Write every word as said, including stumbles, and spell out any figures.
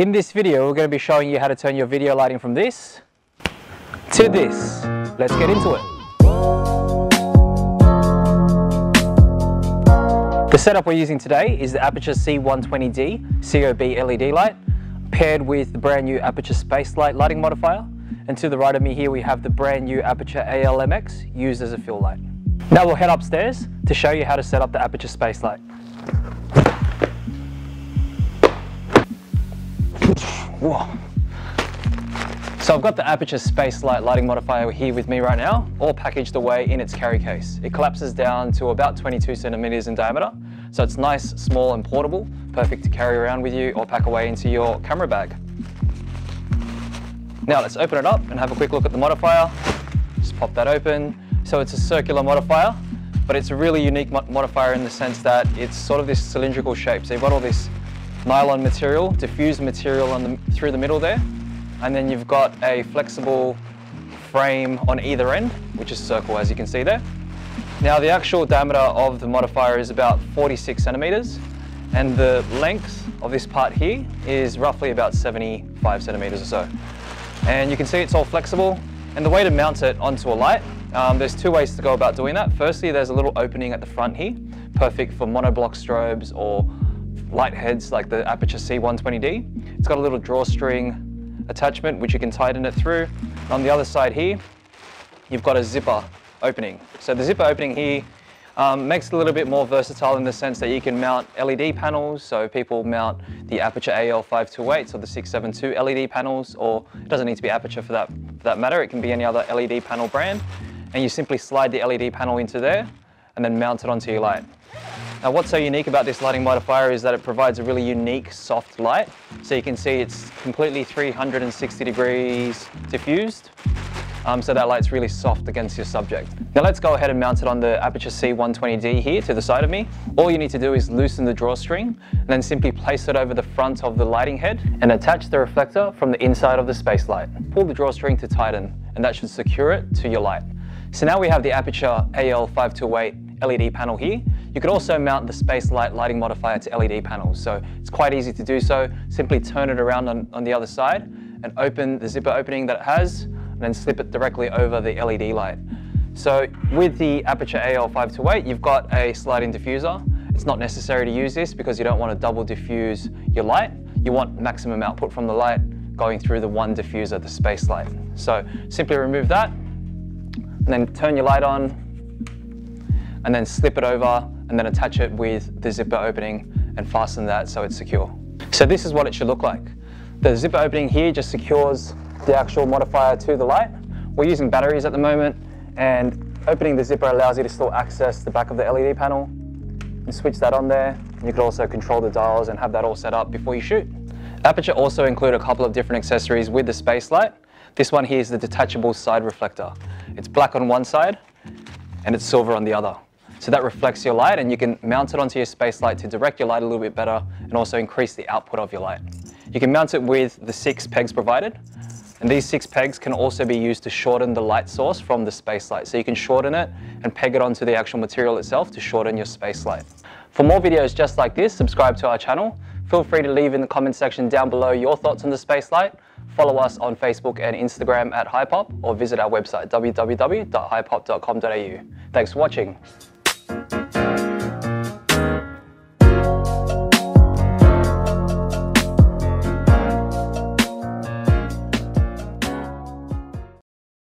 In this video, we're going to be showing you how to turn your video lighting from this to this. Let's get into it. The setup we're using today is the Aputure C one twenty D C O B L E D light paired with the brand new Aputure Space Light lighting modifier. And to the right of me here, we have the brand new Aputure A L M X used as a fill light. Now we'll head upstairs to show you how to set up the Aputure Space Light. Whoa. So I've got the Aputure Space Light lighting modifier here with me right now, all packaged away in its carry case. It collapses down to about twenty-two centimeters in diameter, so it's nice, small and portable, perfect to carry around with you or pack away into your camera bag. Now let's open it up and have a quick look at the modifier. Just pop that open. So it's a circular modifier, but it's a really unique mod modifier in the sense that it's sort of this cylindrical shape. So you've got all this nylon material, diffused material on the, through the middle there, and then you've got a flexible frame on either end, which is circle as you can see there. Now the actual diameter of the modifier is about forty-six centimeters, and the length of this part here is roughly about seventy-five centimeters or so. And you can see it's all flexible, and the way to mount it onto a light, um, there's two ways to go about doing that. Firstly, there's a little opening at the front here, perfect for monoblock strobes or light heads like the Aputure C one twenty D. It's got a little drawstring attachment which you can tighten it through. On the other side here, you've got a zipper opening. So the zipper opening here um, makes it a little bit more versatile in the sense that you can mount L E D panels. So people mount the Aputure A L five twenty-eight or the six seventy-two L E D panels, or it doesn't need to be Aputure for that, for that matter. It can be any other L E D panel brand. And you simply slide the L E D panel into there and then mount it onto your light. Now what's so unique about this lighting modifier is that it provides a really unique soft light. So you can see it's completely three hundred sixty degrees diffused. Um, so that light's really soft against your subject. Now let's go ahead and mount it on the Aputure C one twenty D here to the side of me. All you need to do is loosen the drawstring and then simply place it over the front of the lighting head and attach the reflector from the inside of the space light. Pull the drawstring to tighten and that should secure it to your light. So now we have the Aputure A L five twenty-eight L E D panel here. You could also mount the space light lighting modifier to L E D panels, so it's quite easy to do so. Simply turn it around on, on the other side and open the zipper opening that it has and then slip it directly over the L E D light. So with the Aputure A L five twenty-eight, you've got a sliding diffuser. It's not necessary to use this because you don't want to double diffuse your light. You want maximum output from the light going through the one diffuser, the space light. So simply remove that and then turn your light on, and then slip it over and then attach it with the zipper opening and fasten that so it's secure. So this is what it should look like. The zipper opening here just secures the actual modifier to the light. We're using batteries at the moment, and opening the zipper allows you to still access the back of the L E D panel and switch that on there. You could also control the dials and have that all set up before you shoot. Aputure also include a couple of different accessories with the space light. This one here is the detachable side reflector. It's black on one side and it's silver on the other. So that reflects your light, and you can mount it onto your space light to direct your light a little bit better and also increase the output of your light. You can mount it with the six pegs provided, and these six pegs can also be used to shorten the light source from the space light. So you can shorten it and peg it onto the actual material itself to shorten your space light. For more videos just like this, subscribe to our channel. Feel free to leave in the comment section down below your thoughts on the space light. Follow us on Facebook and Instagram at Hypop, or visit our website w w w dot hypop dot com dot a u. Thanks for watching.